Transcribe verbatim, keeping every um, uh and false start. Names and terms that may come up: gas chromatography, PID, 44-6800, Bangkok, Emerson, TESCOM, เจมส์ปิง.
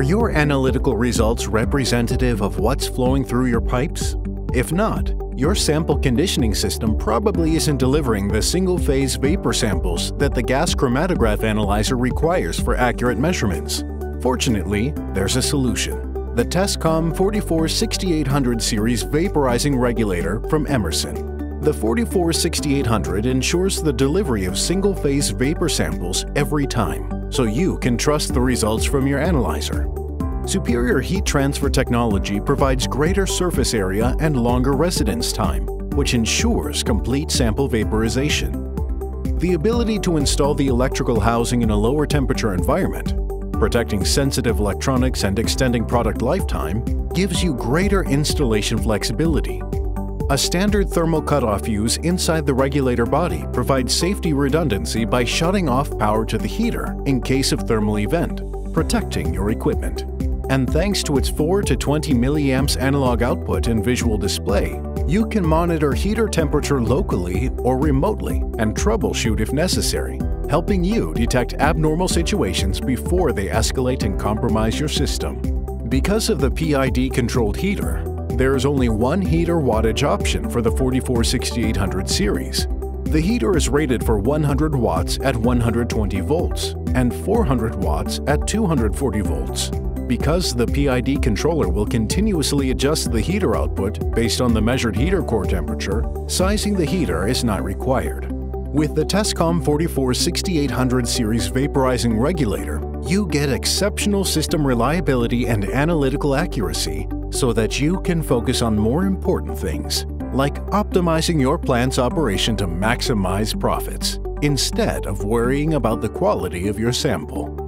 Are your analytical results representative of what's flowing through your pipes? If not, your sample conditioning system probably isn't delivering the single-phase vapor samples that the gas chromatograph analyzer requires for accurate measurements. Fortunately, there's a solution. The TESCOM forty-four sixty-eight hundred series vaporizing regulator from Emerson. The forty-four sixty-eight hundred ensures the delivery of single-phase vapor samples every time, so you can trust the results from your analyzer. Superior heat transfer technology provides greater surface area and longer residence time, which ensures complete sample vaporization. The ability to install the electrical housing in a lower temperature environment, protecting sensitive electronics and extending product lifetime, gives you greater installation flexibility. A standard thermal cutoff fuse inside the regulator body provides safety redundancy by shutting off power to the heater in case of thermal event, protecting your equipment. And thanks to its four to twenty milliamps analog output and visual display, you can monitor heater temperature locally or remotely and troubleshoot if necessary, helping you detect abnormal situations before they escalate and compromise your system. Because of the P I D controlled heater, there is only one heater wattage option for the forty-four sixty-eight hundred series. The heater is rated for one hundred watts at one hundred twenty volts and four hundred watts at two hundred forty volts. Because the P I D controller will continuously adjust the heater output based on the measured heater core temperature, sizing the heater is not required. With the TESCOM forty-four sixty-eight hundred series vaporizing regulator, you get exceptional system reliability and analytical accuracy, so that you can focus on more important things, like optimizing your plant's operation to maximize profits, instead of worrying about the quality of your sample.